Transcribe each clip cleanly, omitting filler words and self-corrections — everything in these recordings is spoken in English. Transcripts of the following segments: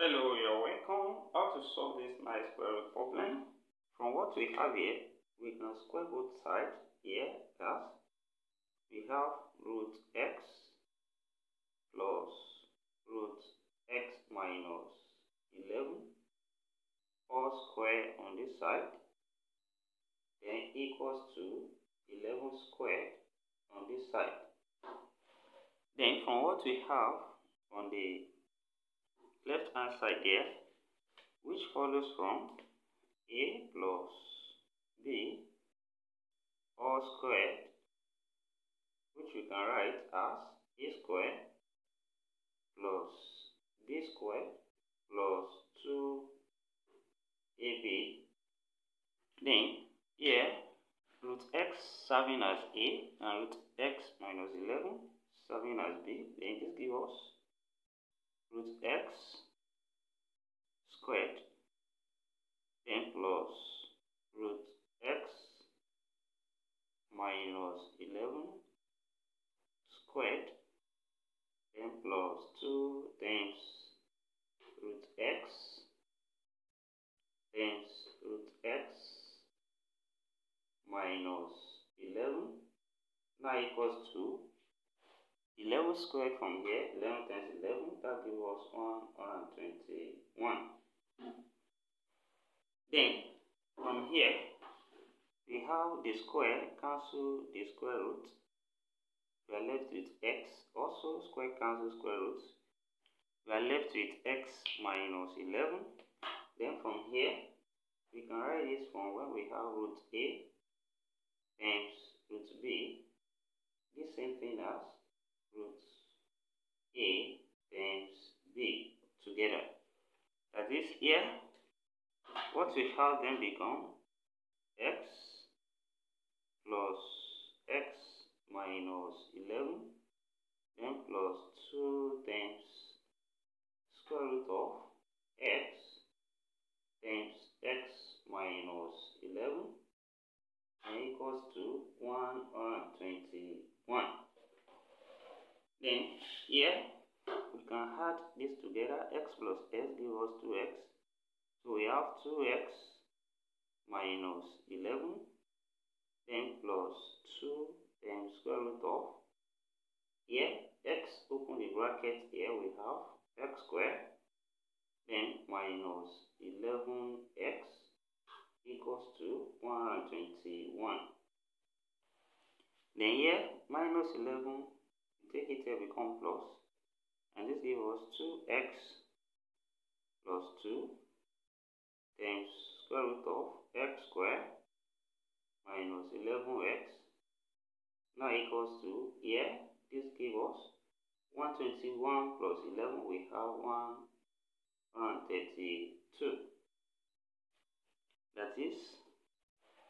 Hello, you're welcome. How to solve this nice square root problem. From what we have here, we can square both sides here. Thus, we have root x plus root x minus 11 all square on this side, then equals to 11 squared on this side. Then from what we have on the left hand side here, which follows from a plus b all squared, which we can write as a squared plus b squared plus 2ab. Then here root x serving as a and root x minus 11 serving as b, then this gives us root x squared, then plus root x minus 11 squared, then plus 2 times root x times root x minus 11, now equals to 11 squared from here, 11 times 11, that gives us 121. Then, from here, we have the square cancel the square root. We are left with x, also square cancel square root. We are left with x minus 11. Then from here, we can write this from where we have root a times root b, the same thing as root a times b together. That is, here what we have then become x plus x minus 11, then plus 2 times square root of x times x minus 11 and equals to 121. Then here we can add this together, x plus x gives us 2x, so we have 2x minus 11, then plus 2 times square root of, here x open the bracket, here we have x squared, then minus 11x equals to 121. Then here minus 11, take it here, become plus, and this gives us 2x plus 2 times square root of x squared minus 11x, now equals to, here this gives us 121 plus 11, we have 132. That is,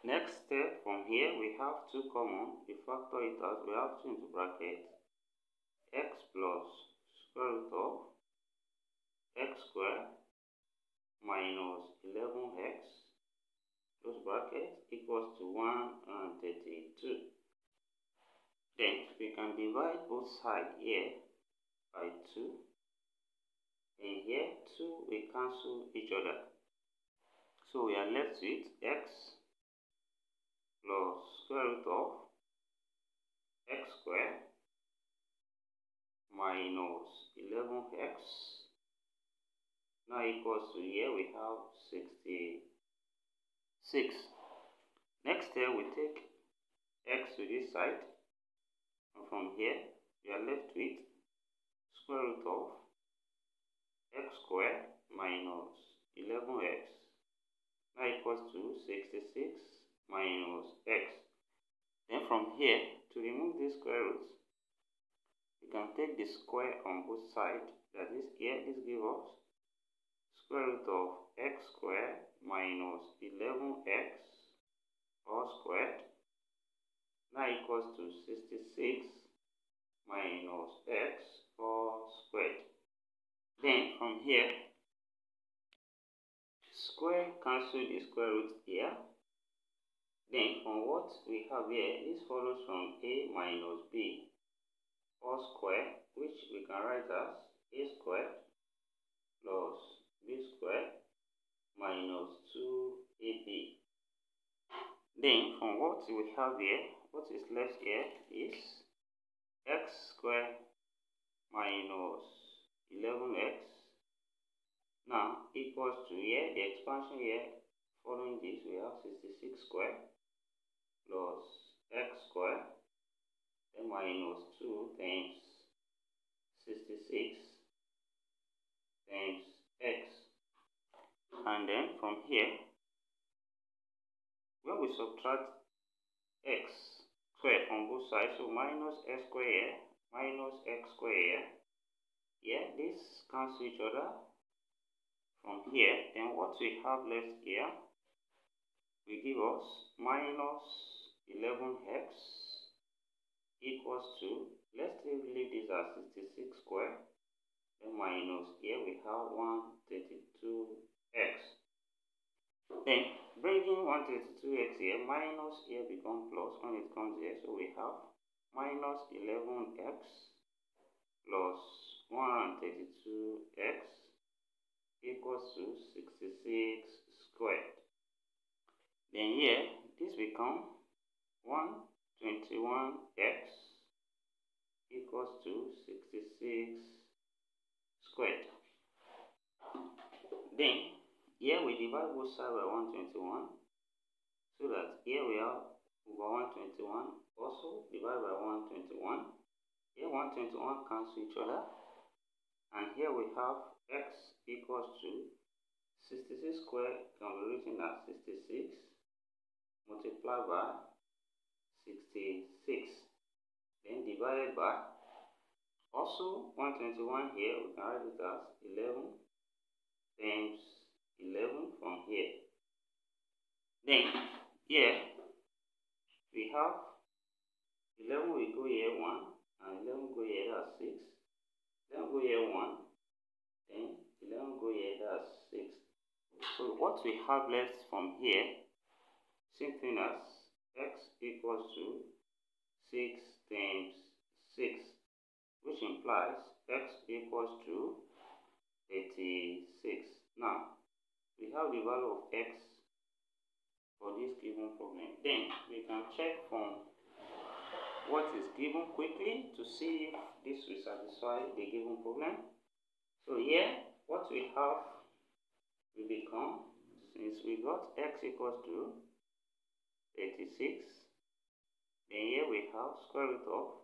next step from here we have 2 common, we factor it out, we have 2 into bracket, x plus square root of x squared minus 11x close bracket equals to 132. Then we can divide both sides here by 2, and here 2 we cancel each other, so we are left with x plus square root of x squared minus 11x, now equals to, here we have 66. Next here we take x to this side, and from here we are left with square root of x squared minus 11x, now equals to 66 minus x. Then from here, to remove this square root, we can take the square on both sides, that is, here this gives us square root of x squared minus 11x all squared, now equals to 66 minus x all squared. Then from here, square cancel the square root here. Then from what we have here, this follows from a minus b all square, which we can write as a squared plus Then from what we have here, what is left here is x squared minus 11x. Now equals to here, the expansion here following this, we have 66 squared plus x squared then minus 2 times 66 times x. And then from here, when we subtract x squared on both sides, so minus x squared here, minus x squared here, this cancel each other from here. Then what we have left here will give us minus 11x equals to, let's leave this as 66 squared, then minus here we have 132x. Then bringing 132x here, minus here becomes plus when it comes here, so we have minus 11x plus 132x equals to 66 squared. Then here this becomes 121x equals to 66 squared. Then here we divide both sides by 121, so that here we have over 121, also divide by 121. Here 121 cancel each other, and here we have x equals to 66 squared can be written as 66 multiplied by 66, then divided by also 121 here, we can write it as 11 times 11 from here. Then here we have 11 will go here 1 and 11 go here, that's 6, 11 go here 1, then 11 go here, that's 6. So what we have left from here, same thing as x equals to 6 times 6, which implies x equals to 36. Now we have the value of x for this given problem. Then we can check from what is given quickly to see if this will satisfy the given problem. So here what we have will become, since we got x equals to 36, then here we have square root of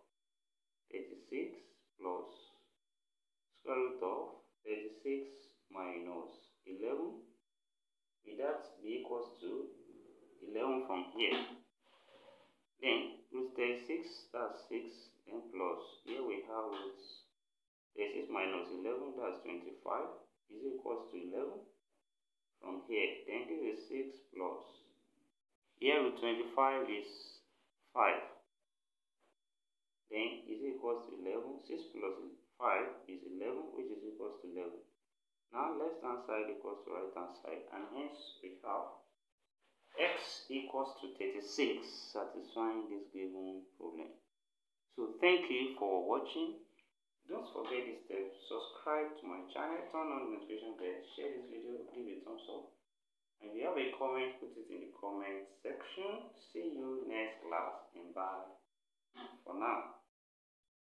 36 plus square root of 36 minus 11. With that be equals to 11 from here. Then root 36, that's 6, and plus here we have root 36 minus 11, that's 25, is equals to 11 from here. Then this is 6 plus here root 25 is 5, then is equals to 11. 6 plus 5 is 11, which is equals to 11. Now left hand side equals to right hand side, and hence we have x equals to 36 satisfying this given problem. So thank you for watching. Don't forget this step, subscribe to my channel, turn on the notification bell, share this video, give it a thumbs up, and if you have a comment, put it in the comment section. See you next class, and bye for now.